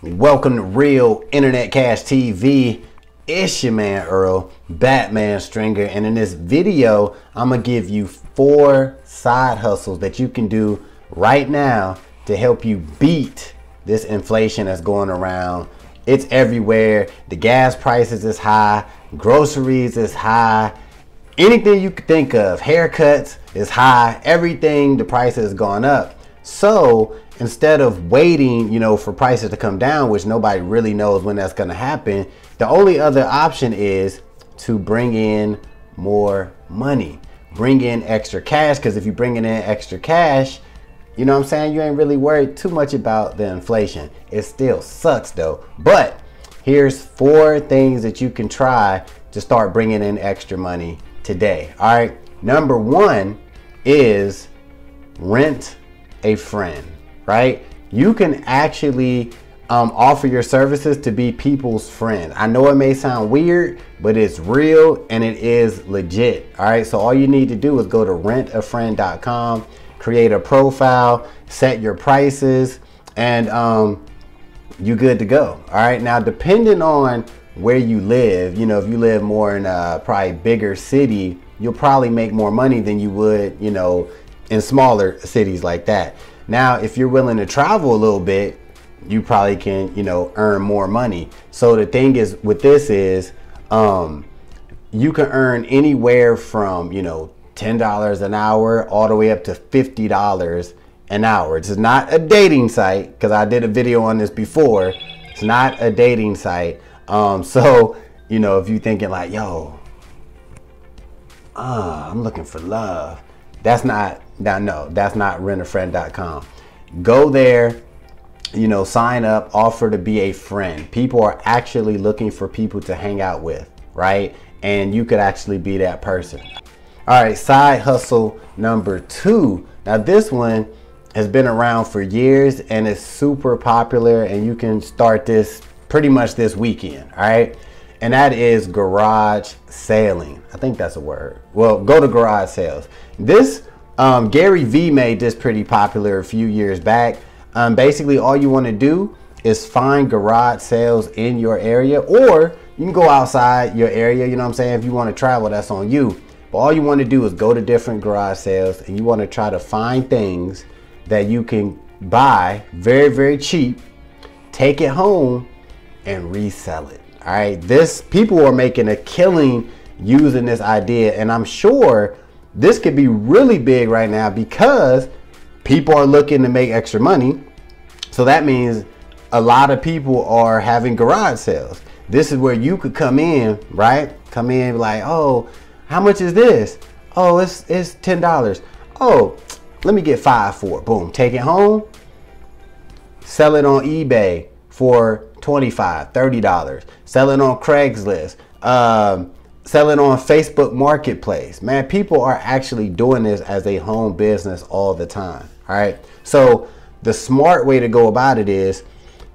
Welcome to Real Internet Cash TV. It's your man Earl, Batman Stringer, and in this video I'm gonna give you 4 side hustles that you can do right now to help you beat this inflation that's going around. It's everywhere. The gas prices is high, groceries is high, anything you could think of, haircuts is high, everything, the price has gone up. So instead of waiting, you know, for prices to come down, which nobody really knows when that's going to happen, the only other option is to bring in more money, bring in extra cash. Because if you're bringing in extra cash, you know what I'm saying, you ain't really worried too much about the inflation. It still sucks though. But here's 4 things that you can try to start bringing in extra money today. All right. Number 1 is rent a friend, right? You can actually offer your services to be people's friend. I know it may sound weird, but it's real and it is legit. All right, so all you need to do is go to rentafriend.com, create a profile, set your prices, and you good to go. All right, now depending on where you live, you know, if you live more in a probably bigger city, you'll probably make more money than you would, you know, in smaller cities like that. Now, if you're willing to travel a little bit, you probably can, you know, earn more money. So the thing is with this is you can earn anywhere from, you know, $10 an hour all the way up to $50 an hour. This is not a dating site, because I did a video on this before. It's not a dating site. So, you know, if you're thinking like, yo, I'm looking for love, that's not, no, that's not rentafriend.com. Go there, you know, sign up, offer to be a friend. People are actually looking for people to hang out with, right? And you could actually be that person. All right, side hustle number 2. Now this one has been around for years and it's super popular, and you can start this pretty much this weekend, all right? And that is garage selling. I think that's a word. Well, go to garage sales. This, Gary V made this pretty popular a few years back. Basically, all you want to do is find garage sales in your area, or you can go outside your area, you know what I'm saying? If you want to travel, that's on you. But all you want to do is go to different garage sales, and you want to try to find things that you can buy very, very cheap, take it home, and resell it. All right, this, people are making a killing using this idea, and I'm sure this could be really big right now because people are looking to make extra money. So that means a lot of people are having garage sales. This is where you could come in, right? Come in like, oh, how much is this? Oh, it's $10. Oh, let me get 5 for it. Boom, take it home, sell it on eBay for $25, $30, sell it on Craigslist, sell it on Facebook Marketplace. Man, people are actually doing this as a home business all the time, all right? So the smart way to go about it is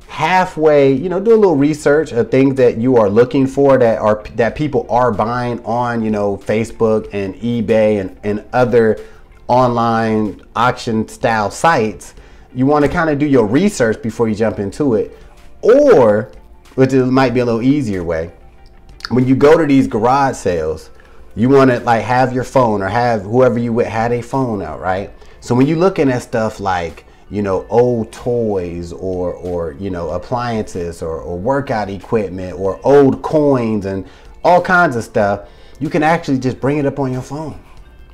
halfway, you know, do a little research of things that you are looking for that people are buying on, you know, Facebook and eBay and other online auction style sites. You want to kind of do your research before you jump into it. Or, which it might be a little easier way, when you go to these garage sales, you want to like have your phone, or have whoever you with had a phone out, right? So when you're looking at stuff like, you know, old toys or you know, appliances or workout equipment or old coins and all kinds of stuff, you can actually just bring it up on your phone,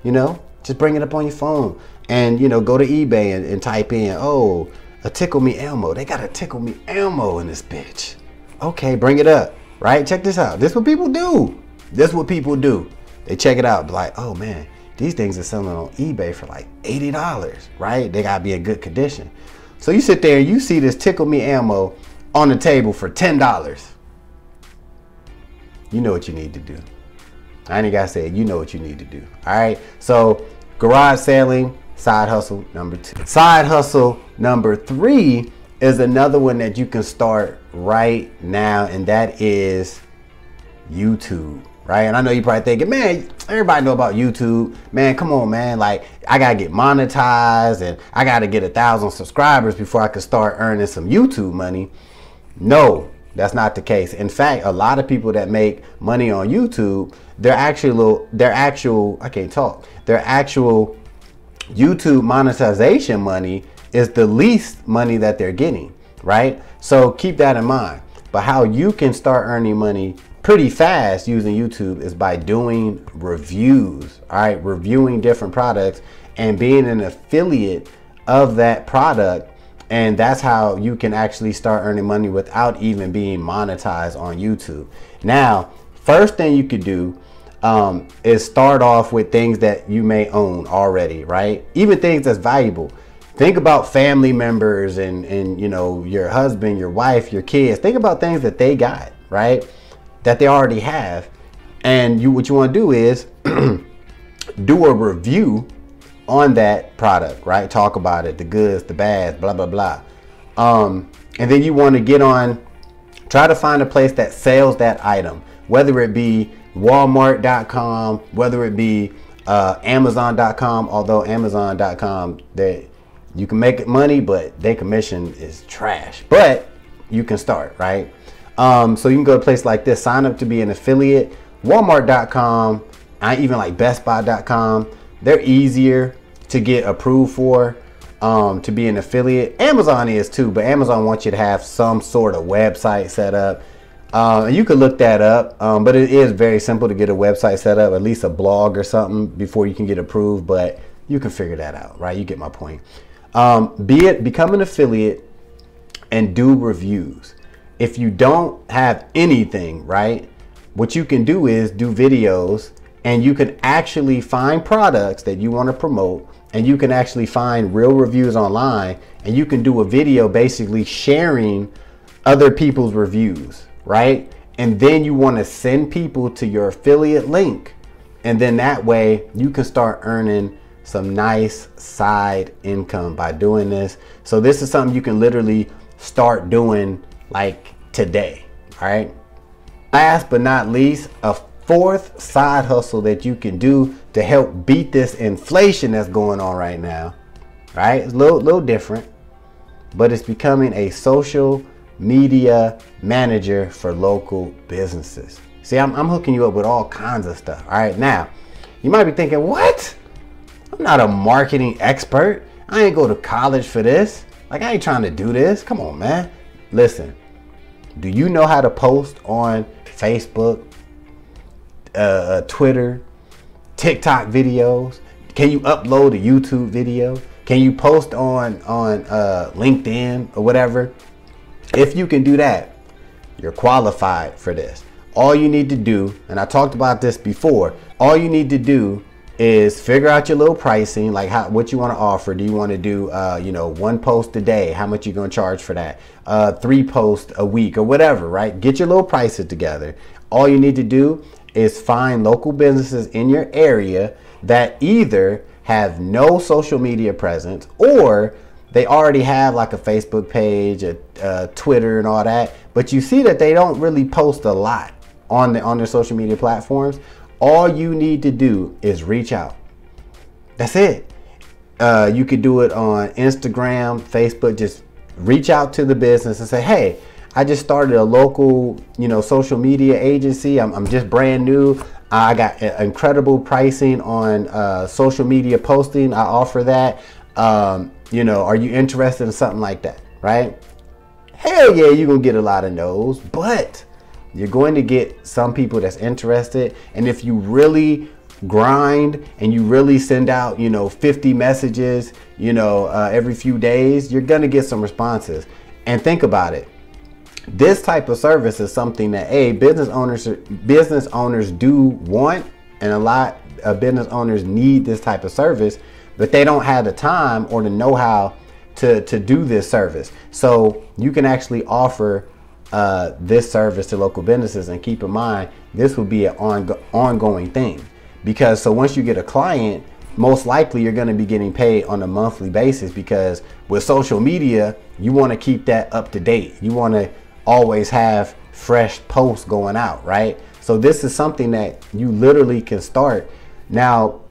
you know, just bring it up on your phone and, you know, go to eBay and type in, oh, a Tickle Me Elmo. They got a Tickle Me Elmo in this bitch. Okay, bring it up, right? Check this out. This is what people do. This is what people do. They check it out, like, oh man, these things are selling on eBay for like $80, right? They gotta be in good condition. So you sit there and you see this Tickle Me Elmo on the table for $10. You know what you need to do. I ain't gotta say it. You know what you need to do, all right? So garage selling, side hustle number 2. Side hustle number 3 is another one that you can start right now, and that is YouTube, right? And I know you're probably thinking, man, everybody know about YouTube. Man, come on, man. Like, I gotta get monetized and I gotta get 1,000 subscribers before I can start earning some YouTube money. No, that's not the case. In fact, a lot of people that make money on YouTube, their actual YouTube monetization money is the least money that they're getting, right? So keep that in mind. But how you can start earning money pretty fast using YouTube is by doing reviews, all right? Reviewing different products and being an affiliate of that product. And that's how you can actually start earning money without even being monetized on YouTube. Now, first thing you could do is start off with things that you may own already, right? Even things that's valuable. Think about family members and you know, your husband, your wife, your kids. Think about things that they got, right? That they already have. And you, what you want to do is do a review on that product, right? Talk about it, the goods, the bads, blah, blah, blah. And then you want to get on, try to find a place that sells that item, whether it be Walmart.com, whether it be Amazon.com, although Amazon.com, you can make money, but their commission is trash. But you can start, right? So you can go to a place like this, sign up to be an affiliate, Walmart.com, even like bestbuy.com. They're easier to get approved for, to be an affiliate. Amazon is too, but Amazon wants you to have some sort of website set up. You could look that up, but it is very simple to get a website set up, at least a blog or something before you can get approved, but you can figure that out, right? You get my point. Become an affiliate and do reviews. If you don't have anything, right, what you can do is do videos, and you can actually find products that you want to promote, and you can actually find real reviews online, and you can do a video basically sharing other people's reviews, right? And then you want to send people to your affiliate link, and then that way you can start earning some nice side income by doing this. So this is something you can literally start doing like today, all right? Last but not least, a fourth side hustle that you can do to help beat this inflation that's going on right now, right? It's a little different, but it's becoming a social media manager for local businesses. See, I'm hooking you up with all kinds of stuff, all right? Now, you might be thinking, what? I'm not a marketing expert. I ain't go to college for this. Like, I ain't trying to do this. Come on, man. Listen, do you know how to post on Facebook, Twitter, TikTok videos? Can you upload a YouTube video? Can you post on LinkedIn or whatever? If you can do that, you're qualified for this. All you need to do, and I talked about this before, all you need to do is figure out your little pricing, like what you want to offer. Do you want to do, you know, one post a day? How much you gonna charge for that? 3 posts a week or whatever, right? Get your little prices together. All you need to do is find local businesses in your area that either have no social media presence or they already have like a Facebook page, a Twitter, and all that, but you see that they don't really post a lot on their social media platforms. All you need to do is reach out. That's it. You could do it on Instagram, Facebook. Just reach out to the business and say, hey, I just started a local, you know, social media agency. I'm just brand new. I got incredible pricing on social media posting. I offer that. You know, are you interested in something like that, right? Hell yeah, you're gonna get a lot of no's, but you're going to get some people that's interested. And if you really grind and you really send out, you know, 50 messages, you know, every few days, you're going to get some responses. And think about it. This type of service is something that business owners do want, and a lot of business owners need this type of service, but they don't have the time or the know-how to do this service. So you can actually offer this service to local businesses, and keep in mind this will be an ongoing thing, because so once you get a client, most likely you're going to be getting paid on a monthly basis, because with social media you want to keep that up to date. You want to always have fresh posts going out, right? So this is something that you literally can start now.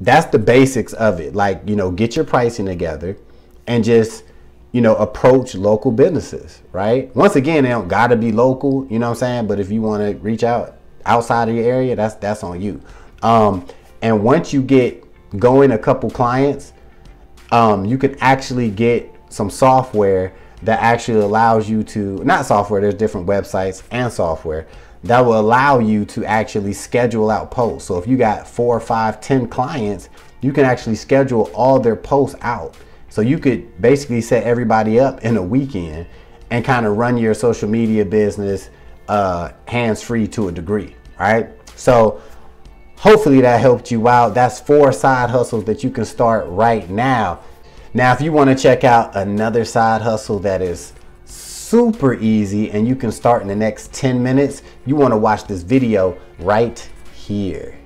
That's the basics of it. Like, you know, get your pricing together and just you know, approach local businesses, right? Once again, they don't gotta be local, you know what I'm saying? But if you wanna reach out outside of your area, that's on you. And once you get going a couple clients, you can actually get some software that actually allows you to, not software, there's different websites and software that will allow you to actually schedule out posts. So if you got 4, 5, 10 clients, you can actually schedule all their posts out. So you could basically set everybody up in a weekend and kind of run your social media business hands-free to a degree, right? So hopefully that helped you out. That's 4 side hustles that you can start right now. Now, if you want to check out another side hustle that is super easy and you can start in the next 10 minutes, you want to watch this video right here.